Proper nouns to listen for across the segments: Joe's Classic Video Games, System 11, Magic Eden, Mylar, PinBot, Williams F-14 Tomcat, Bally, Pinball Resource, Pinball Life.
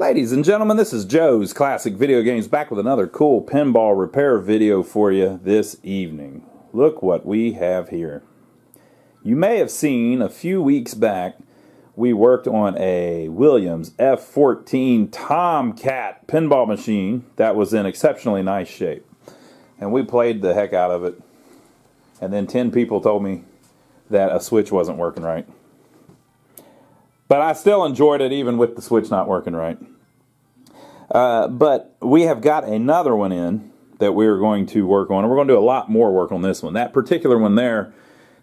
Ladies and gentlemen, this is Joe's Classic Video Games back with another cool pinball repair video for you this evening. Look what we have here. You may have seen a few weeks back we worked on a Williams F-14 Tomcat pinball machine that was in exceptionally nice shape. And we played the heck out of it. And then 10 people told me that a switch wasn't working right. But I still enjoyed it even with the switch not working right. But we have got another one in that we're going to work on. And we're going to do a lot more work on this one. That particular one there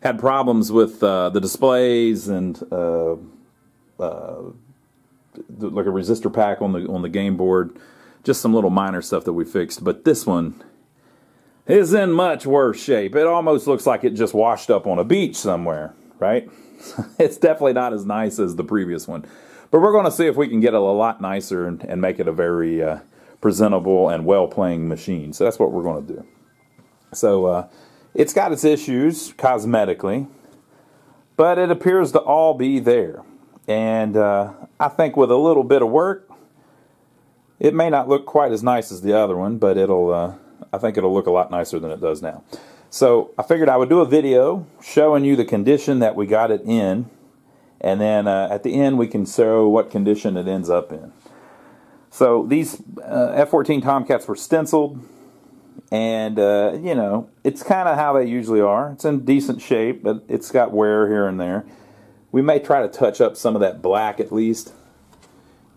had problems with the displays and like a resistor pack on the game board. Just some little minor stuff that we fixed. But this one is in much worse shape. It almost looks like it just washed up on a beach somewhere, right? It's definitely not as nice as the previous one. But we're going to see if we can get it a lot nicer and make it a very presentable and well-playing machine. So that's what we're going to do. So it's got its issues cosmetically, but it appears to all be there. And I think with a little bit of work, it may not look quite as nice as the other one, but it'll I think it'll look a lot nicer than it does now. So I figured I would do a video showing you the condition that we got it in, and then at the end we can show what condition it ends up in. So these F-14 Tomcats were stenciled, and you know, it's kind of how they usually are. It's in decent shape, but it's got wear here and there. We may try to touch up some of that black at least.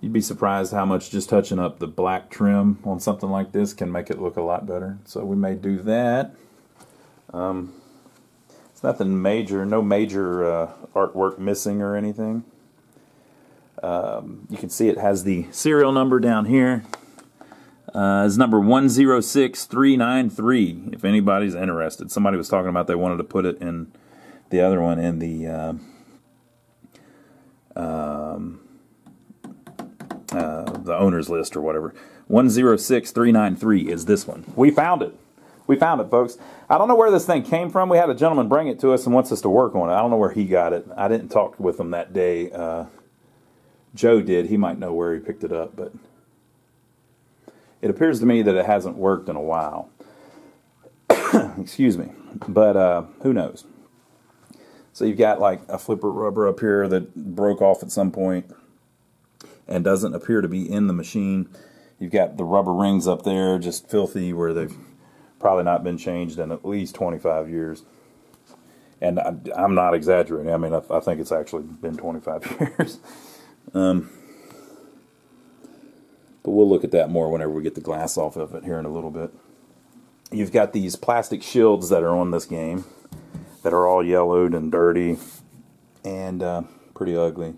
You'd be surprised how much just touching up the black trim on something like this can make it look a lot better. So we may do that. It's nothing major, no major artwork missing or anything. You can see it has the serial number down here. It's number 106393, if anybody's interested. Somebody was talking about they wanted to put it in the other one in the the owner's list or whatever. 106393 is this one. We found it. We found it, folks. I don't know where this thing came from. We had a gentleman bring it to us and wants us to work on it. I don't know where he got it. I didn't talk with him that day. Joe did. He might know where he picked it up, but it appears to me that it hasn't worked in a while. Excuse me. But who knows? So you've got like a flipper rubber up here that broke off at some point and doesn't appear to be in the machine. You've got the rubber rings up there, just filthy, where they've probably not been changed in at least 25 years. And I'm not exaggerating. I mean, I think it's actually been 25 years. But we'll look at that more whenever we get the glass off of it here in a little bit. You've got these plastic shields that are on this game that are all yellowed and dirty and pretty ugly.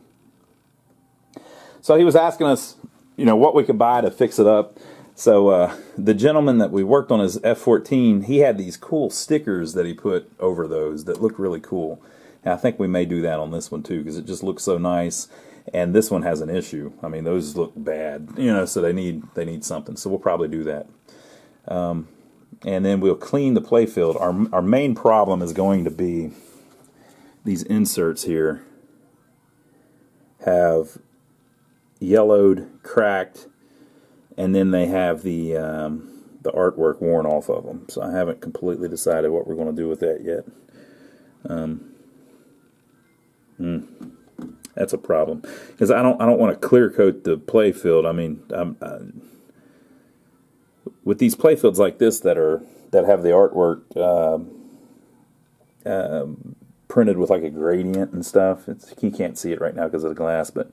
So he was asking us, you know, what we could buy to fix it up. So the gentleman that we worked on his F-14, he had these cool stickers that he put over those that looked really cool. And I think we may do that on this one too, because it just looks so nice. And this one has an issue. I mean, those look bad, you know, so they need something. So we'll probably do that. And then we'll clean the playfield. Our main problem is going to be these inserts here have yellowed, cracked, and then they have the artwork worn off of them. So I haven't completely decided what we're going to do with that yet. That's a problem, because I don't want to clear coat the play field. I mean, with these play fields like this that have the artwork printed with like a gradient and stuff. You can't see it right now because of the glass, but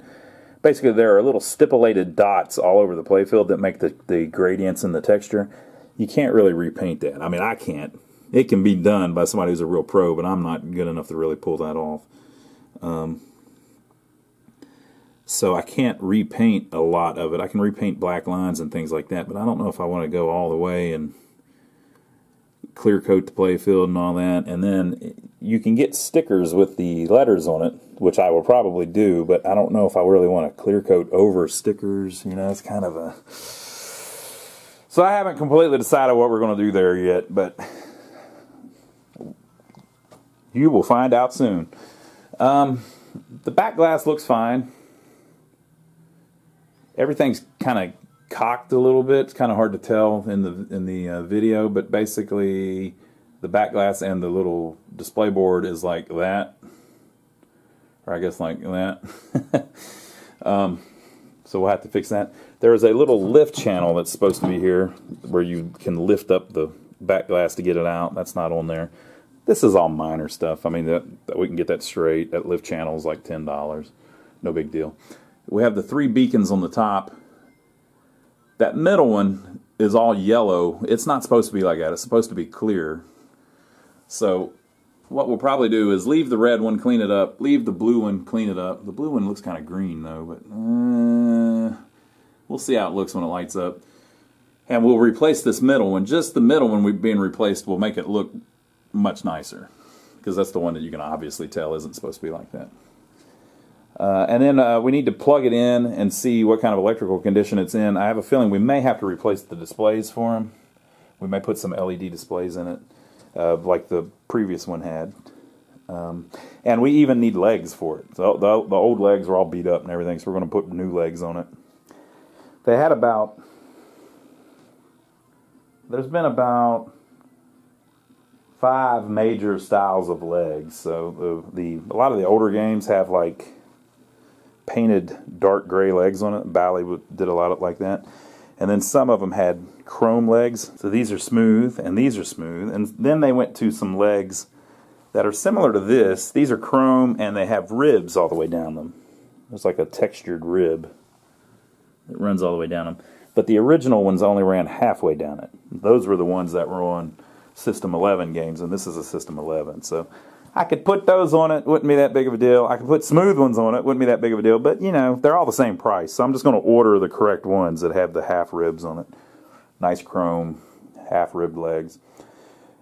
basically, there are little stipulated dots all over the playfield that make the gradients in the texture. You can't really repaint that. I mean, I can't. It can be done by somebody who's a real pro, but I'm not good enough to really pull that off. So I can't repaint a lot of it. I can repaint black lines and things like that, but I don't know if I want to go all the way and clear coat the playfield and all that. And then you can get stickers with the letters on it, which I will probably do, but I don't know if I really want to clear coat over stickers. You know, it's kind of a... So I haven't completely decided what we're going to do there yet, but you will find out soon. The back glass looks fine. everything's kind of cocked a little bit. It's kind of hard to tell in the video, but basically the back glass and the little display board is like that, or I guess like that. So we'll have to fix that. There is a little lift channel that's supposed to be here where you can lift up the back glass to get it out. That's not on there. This is all minor stuff. I mean, that we can get that straight. That lift channel is like $10. No big deal. We have the three beacons on the top. That middle one is all yellow. It's not supposed to be like that. It's supposed to be clear. So what we'll probably do is leave the red one, clean it up. Leave the blue one, clean it up. The blue one looks kind of green, though, but we'll see how it looks when it lights up. And we'll replace this middle one. Just the middle one being replaced will make it look much nicer, because that's the one that you can obviously tell isn't supposed to be like that. And then we need to plug it in and see what kind of electrical condition it's in. I have a feeling we may have to replace the displays for them. We may put some LED displays in it, like the previous one had. And we even need legs for it. So the old legs were all beat up and everything, so we're going to put new legs on it. They had about... There's been about 5 major styles of legs. So a lot of the older games have like painted dark gray legs on it. Bally did a lot of like that, and then some of them had chrome legs. So these are smooth, and these are smooth, and then they went to some legs that are similar to this. These are chrome, and they have ribs all the way down them. There's like a textured rib that runs all the way down them. But the original ones only ran halfway down it. Those were the ones that were on System 11 games, and this is a System 11, so I could put those on it, wouldn't be that big of a deal. I could put smooth ones on it, wouldn't be that big of a deal, but you know, they're all the same price, so I'm just going to order the correct ones that have the half ribs on it. Nice chrome, half ribbed legs.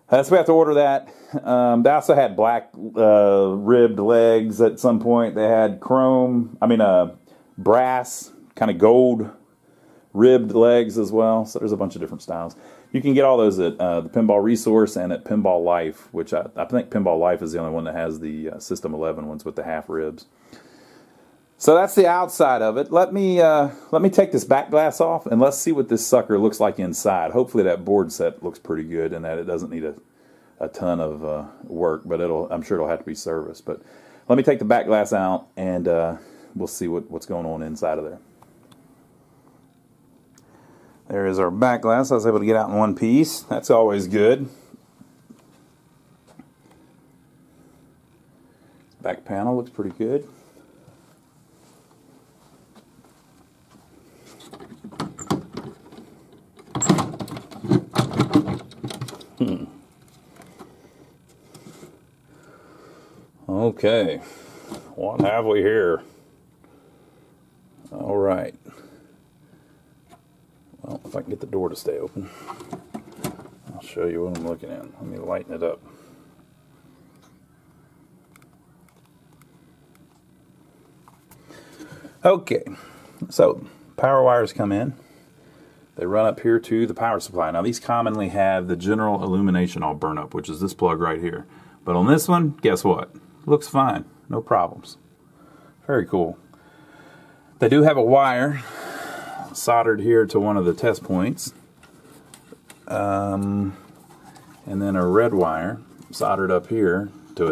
So we have to order that. They also had black ribbed legs at some point. They had chrome, brass, kind of gold ribbed legs as well, so there's a bunch of different styles. You can get all those at the Pinball Resource and at Pinball Life, which I think Pinball Life is the only one that has the System 11 ones with the half ribs. So that's the outside of it. Let me take this back glass off, and let's see what this sucker looks like inside. Hopefully that board set looks pretty good and that it doesn't need a ton of work, but I'm sure it'll have to be serviced. But let me take the back glass out, and we'll see what's going on inside of there. There is our back glass. I was able to get out in one piece. That's always good. Back panel looks pretty good. Okay. What have we here? All right. I don't know if I can get the door to stay open. I'll show you what I'm looking at. Let me lighten it up. Okay, so power wires come in. They run up here to the power supply. Now these commonly have the general illumination all burnt up, which is this plug right here. But on this one, guess what? Looks fine, no problems. Very cool. They do have a wire soldered here to one of the test points, and then a red wire soldered up here to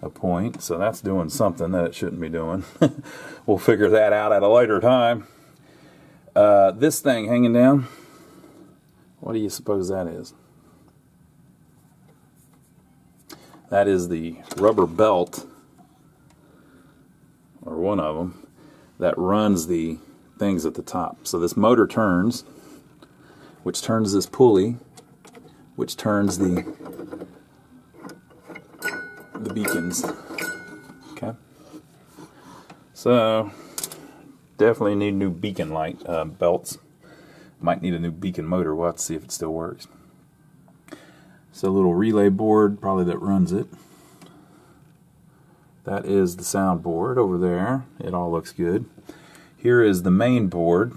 a point. So that's doing something that it shouldn't be doing. We'll figure that out at a later time. This thing hanging down, what do you suppose that is? That is the rubber belt, or one of them, that runs the things at the top. So this motor turns, which turns this pulley, which turns the beacons. Okay. So definitely need new beacon light belts. Might need a new beacon motor. We'll have to see if it still works. So a little relay board probably that runs it. That is the sound board over there. It all looks good. Here is the main board.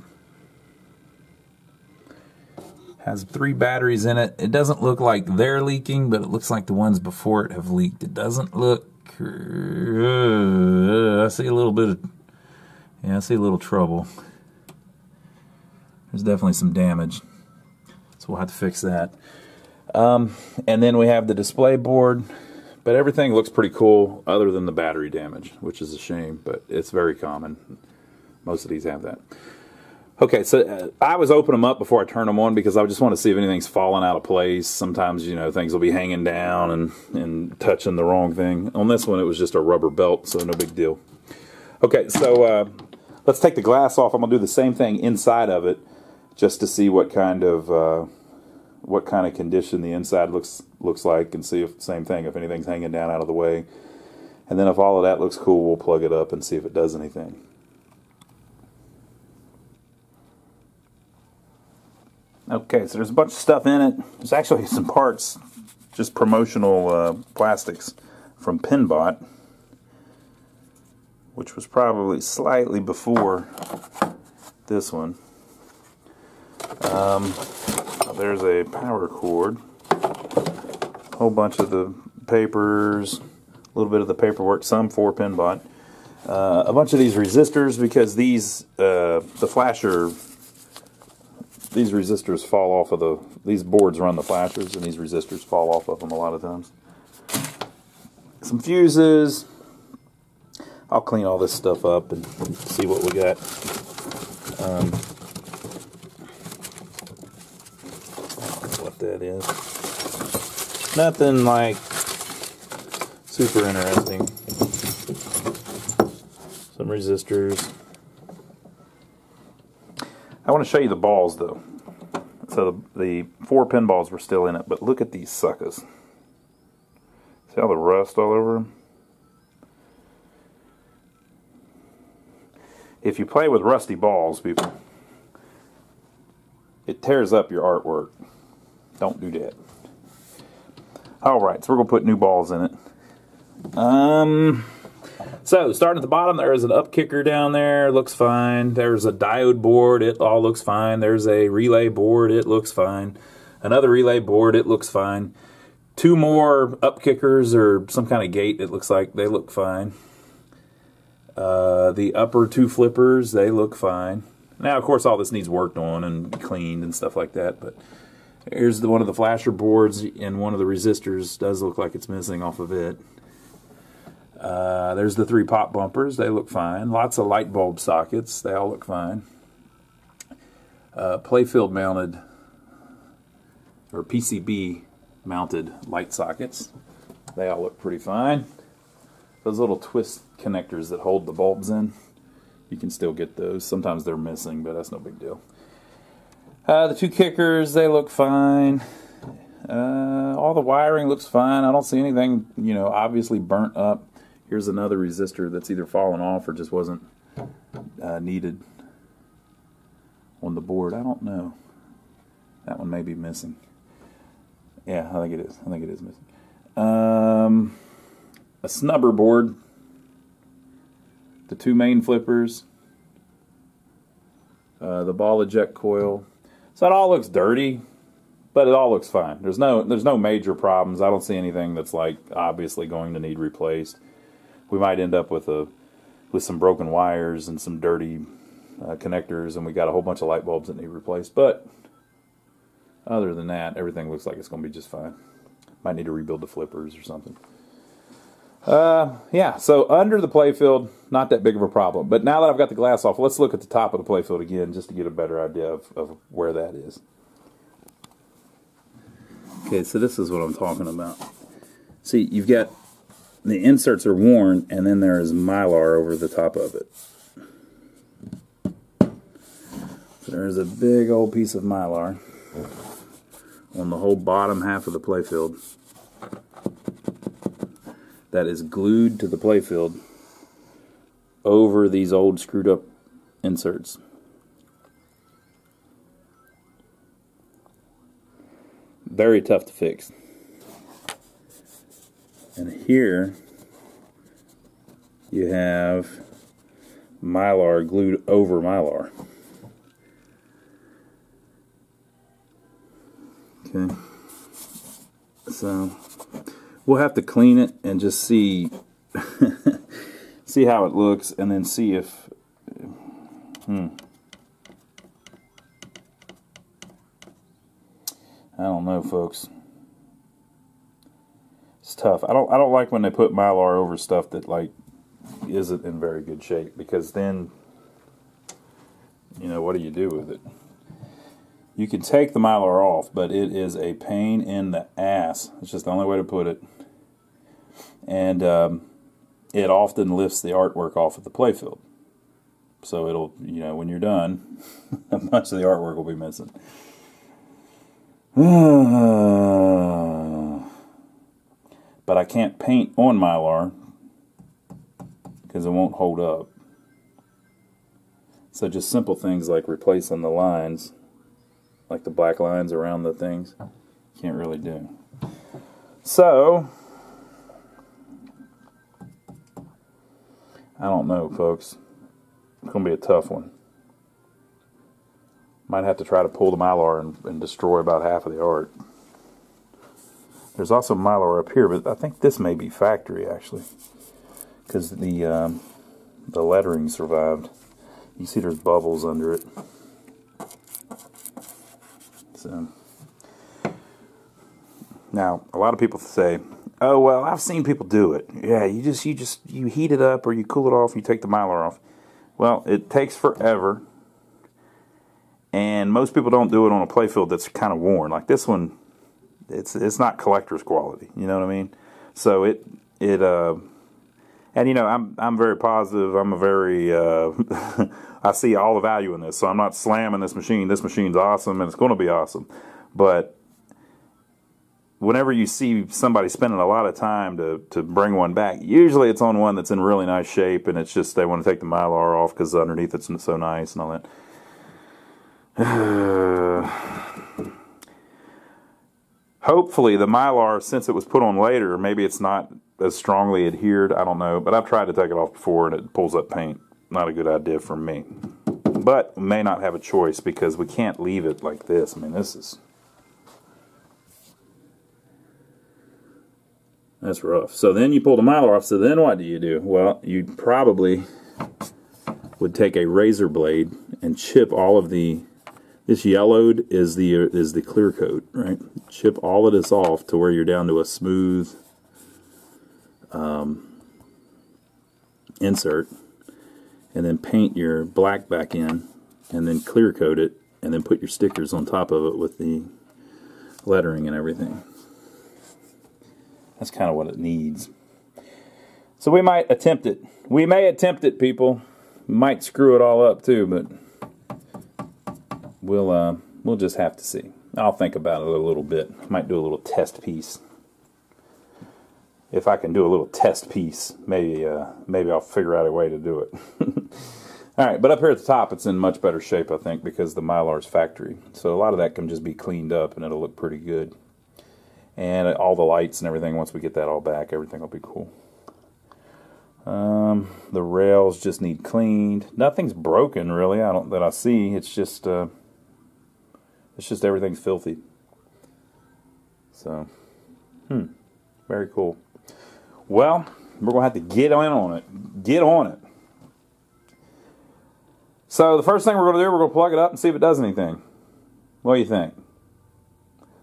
Has 3 batteries in it. It doesn't look like they're leaking, but it looks like the ones before it have leaked. It doesn't look... I see a little bit of... Yeah, I see a little trouble. There's definitely some damage, so we'll have to fix that. And then we have the display board, but everything looks pretty cool other than the battery damage, which is a shame, but it's very common. Most of these have that. Okay, so I always open them up before I turn them on because I just want to see if anything's falling out of place. Sometimes, you know, things will be hanging down and touching the wrong thing. On this one, it was just a rubber belt, so no big deal. Okay, so let's take the glass off. I'm going to do the same thing inside of it just to see what kind of condition the inside looks like, and see if same thing, if anything's hanging down out of the way. And then if all of that looks cool, we'll plug it up and see if it does anything. Okay, so there's a bunch of stuff in it. There's actually some parts, just promotional plastics from PinBot, which was probably slightly before this one. There's a power cord, a whole bunch of the papers, a little bit of the paperwork, some for PinBot, a bunch of these resistors, because these these resistors fall off of these boards run the flashers, and these resistors fall off of them a lot of times. Some fuses. I'll clean all this stuff up and see what we got. What that is. Nothing like super interesting. Some resistors. I want to show you the balls, though. So the four pinballs were still in it, but look at these suckers. See all the rust all over them? If you play with rusty balls, people, it tears up your artwork. Don't do that. Alright, so we're going to put new balls in it. So, starting at the bottom, there is an up kicker down there, looks fine. There's a diode board, it all looks fine. There's a relay board, it looks fine. Another relay board, it looks fine. Two more up kickers or some kind of gate, it looks like, they look fine. The upper two flippers, they look fine. Now, of course, all this needs worked on and cleaned and stuff like that, but here's one of the flasher boards, and one of the resistors does look like it's missing off of it. There's the three pop bumpers, they look fine. Lots of light bulb sockets, they all look fine. Playfield mounted, or PCB mounted light sockets, they all look pretty fine. Those little twist connectors that hold the bulbs in, you can still get those. Sometimes they're missing, but that's no big deal. The two kickers, they look fine. All the wiring looks fine. I don't see anything, you know, obviously burnt up. Here's another resistor that's either fallen off or just wasn't needed on the board. I don't know. That one may be missing. Yeah, I think it is. I think it is missing. A snubber board. The two main flippers. The ball eject coil. So it all looks dirty, but it all looks fine. There's no major problems. I don't see anything that's like obviously going to need replaced. We might end up with some broken wires and some dirty connectors, and we got a whole bunch of light bulbs that need replaced. But other than that, everything looks like it's going to be just fine. Might need to rebuild the flippers or something. Yeah, so under the playfield, not that big of a problem. But now that I've got the glass off, let's look at the top of the playfield again just to get a better idea of where that is. Okay, so this is what I'm talking about. See, you've got the inserts are worn, and then there is mylar over the top of it. So there is a big old piece of mylar on the whole bottom half of the playfield that is glued to the playfield over these old screwed up inserts. Very tough to fix. And here you have mylar glued over mylar. Okay. So we'll have to clean it and just see how it looks, and then see if I don't know, folks. It's tough. I don't like when they put Mylar over stuff that like isn't in very good shape, because then you know what do you do with it? You can take the Mylar off, but it is a pain in the ass. It's just the only way to put it. And it often lifts the artwork off of the playfield. So it'll, you know, when you're done, much of the artwork will be missing. But I can't paint on Mylar because it won't hold up. So just simple things like replacing the lines, like the black lines around the things, can't really do. So, I don't know, folks. It's going to be a tough one. Might have to try to pull the Mylar and destroy about half of the art. There's also Mylar up here, but I think this may be factory, actually. Because the lettering survived. You see there's bubbles under it. So. Now, a lot of people say, oh, well, I've seen people do it. Yeah, you heat it up or you cool it off and you take the Mylar off. Well, it takes forever. And most people don't do it on a playfield that's kind of worn. Like this one, it's not collector's quality. You know what I mean? So and you know, I'm very positive. I'm a very I see all the value in this. So I'm not slamming this machine. This machine's awesome, and it's going to be awesome. But whenever you see somebody spending a lot of time to bring one back, usually it's on one that's in really nice shape, and it's just they want to take the Mylar off because underneath it's so nice and all that. Hopefully the Mylar, since it was put on later, maybe it's not as strongly adhered. I don't know, but I've tried to take it off before and it pulls up paint. Not a good idea for me, but may not have a choice because we can't leave it like this. I mean, that's rough. So then you pull the Mylar off, so then what do you do? Well, you probably would take a razor blade and chip all of the... This yellowed is the clear coat, right? Chip all of this off to where you're down to a smooth insert, and then paint your black back in, and then clear coat it, and then put your stickers on top of it with the lettering and everything. That's kind of what it needs. So we might attempt it. We may attempt it, people. We might screw it all up too, but... We'll just have to see. I'll think about it a little bit. I might do a little test piece. If I can do a little test piece, maybe I'll figure out a way to do it. All right, but up here at the top, it's in much better shape, I think, because the Mylar's factory. So a lot of that can just be cleaned up, and it'll look pretty good. And all the lights and everything, once we get that all back, everything will be cool. The rails just need cleaned. Nothing's broken, really, that I see. It's just everything's filthy. So, very cool. Well, we're going to have to get on it. Get on it. So the first thing we're going to do, we're going to plug it up and see if it does anything. What do you think?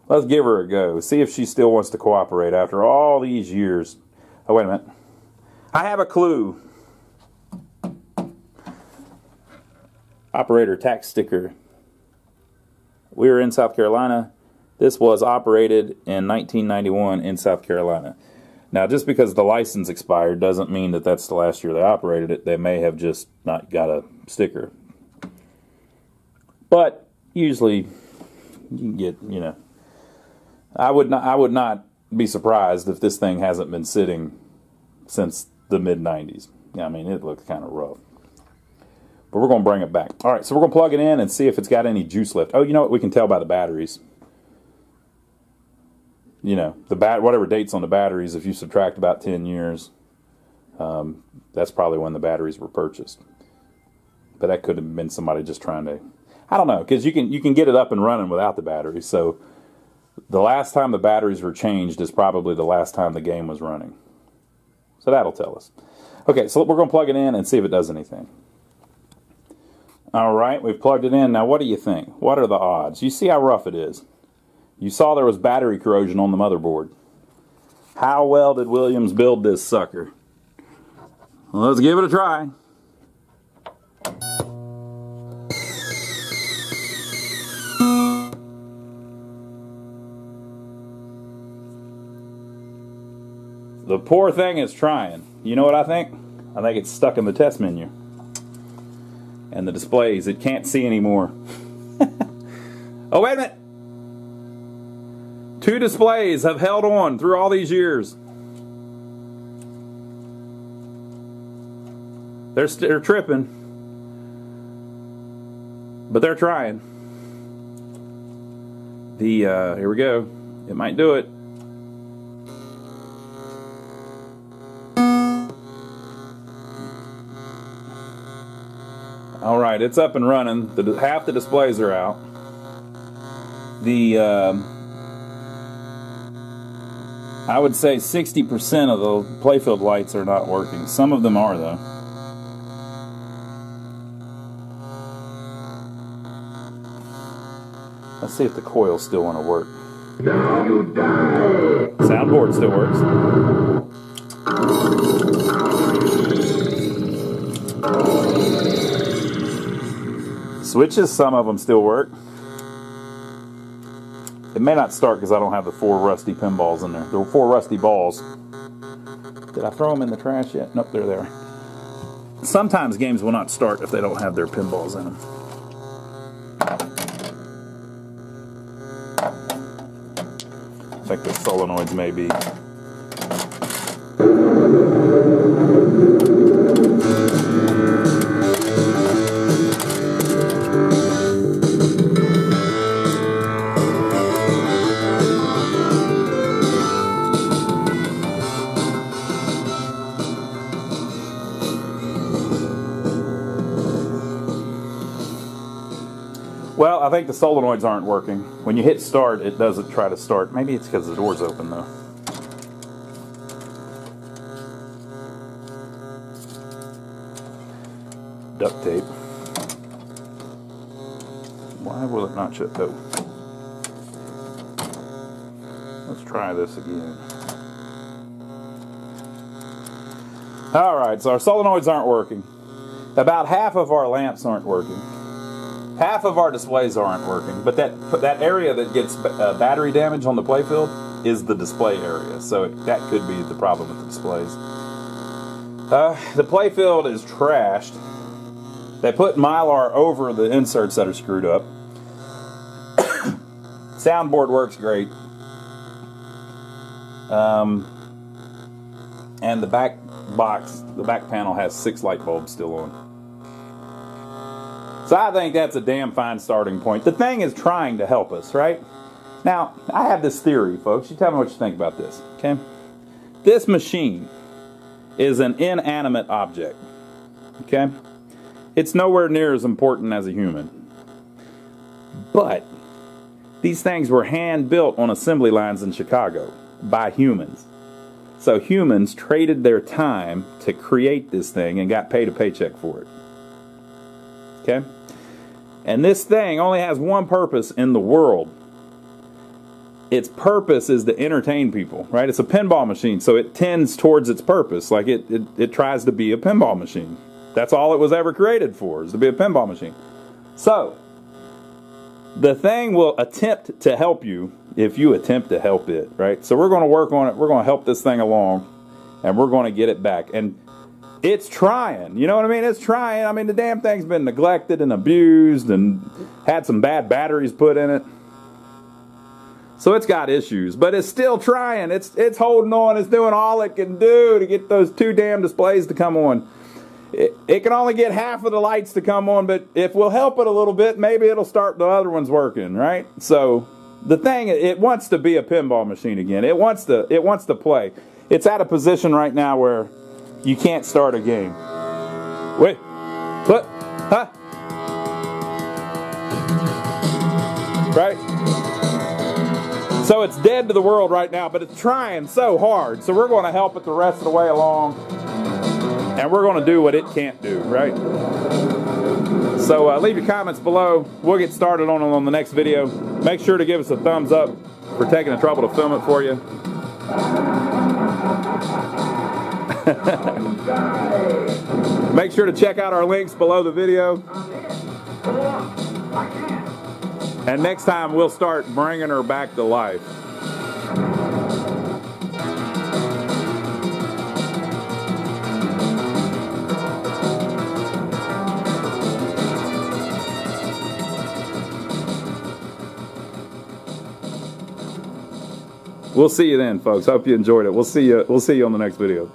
Let's give her a go. See if she still wants to cooperate after all these years. Oh, wait a minute. I have a clue. Operator tax sticker. We were in South Carolina. This was operated in 1991 in South Carolina. Now, just because the license expired doesn't mean that that's the last year they operated it. They may have just not got a sticker. But usually, you can get, you know, I would not be surprised if this thing hasn't been sitting since the mid-90s. I mean, it looks kind of rough. But we're going to bring it back. All right, so we're going to plug it in and see if it's got any juice left. Oh, you know what? We can tell by the batteries. You know, whatever dates on the batteries, if you subtract about 10 years, that's probably when the batteries were purchased. But that could have been somebody just trying to... I don't know, because you can get it up and running without the batteries. So the last time the batteries were changed is probably the last time the game was running. So that'll tell us. Okay, so we're going to plug it in and see if it does anything. Alright, we've plugged it in. Now what do you think? What are the odds? You see how rough it is. You saw there was battery corrosion on the motherboard. How well did Williams build this sucker? Well, let's give it a try. The poor thing is trying. You know what I think? I think it's stuck in the test menu. And the displays, it can't see anymore. Oh, wait a minute! Two displays have held on through all these years. They're tripping. But they're trying. Here we go. It might do it. Alright, it's up and running. Half the displays are out. I would say 60% of the playfield lights are not working. Some of them are, though. Let's see if the coils still want to work. Now you die. Soundboard still works. Switches, some of them still work. It may not start because I don't have the four rusty pinballs in there. There were four rusty balls. Did I throw them in the trash yet? Nope, they're there. Sometimes games will not start if they don't have their pinballs in them. I think the solenoids may be. Well, I think the solenoids aren't working. When you hit start, it doesn't try to start. Maybe it's because the door's open, though. Duct tape. Why will it not shut, though? Let's try this again. Alright, so our solenoids aren't working. About half of our lamps aren't working. Half of our displays aren't working, but that area that gets battery damage on the playfield is the display area, so that could be the problem with the displays. The playfield is trashed. They put Mylar over the inserts that are screwed up. Soundboard works great. And the back box, the back panel has 6 light bulbs still on. So I think that's a damn fine starting point. The thing is trying to help us, right? Now, I have this theory, folks. You tell me what you think about this, okay? This machine is an inanimate object, okay? It's nowhere near as important as a human. But these things were hand-built on assembly lines in Chicago by humans. So humans traded their time to create this thing and got paid a paycheck for it. Okay? And this thing only has one purpose in the world. Its purpose is to entertain people, right? It's a pinball machine, so it tends towards its purpose. Like it tries to be a pinball machine. That's all it was ever created for, is to be a pinball machine. So, the thing will attempt to help you if you attempt to help it, right? So we're going to work on it. We're going to help this thing along, and we're going to get it back. And it's trying, you know what I mean? It's trying. I mean, the damn thing's been neglected and abused and had some bad batteries put in it. So it's got issues, but it's still trying. It's holding on. It's doing all it can do to get those two damn displays to come on. It can only get half of the lights to come on, but if we'll help it a little bit, maybe it'll start the other ones working, right? So the thing, it wants to be a pinball machine again. It wants to play. It's at a position right now where you can't start a game. Wait. What? Huh? Right? So it's dead to the world right now, but it's trying so hard. So we're going to help it the rest of the way along. And we're going to do what it can't do, right? So leave your comments below. We'll get started on it on the next video. Make sure to give us a thumbs up for taking the trouble to film it for you. Make sure to check out our links below the video. And next time we'll start bringing her back to life. We'll see you then, folks. Hope you enjoyed it. We'll see you on the next video.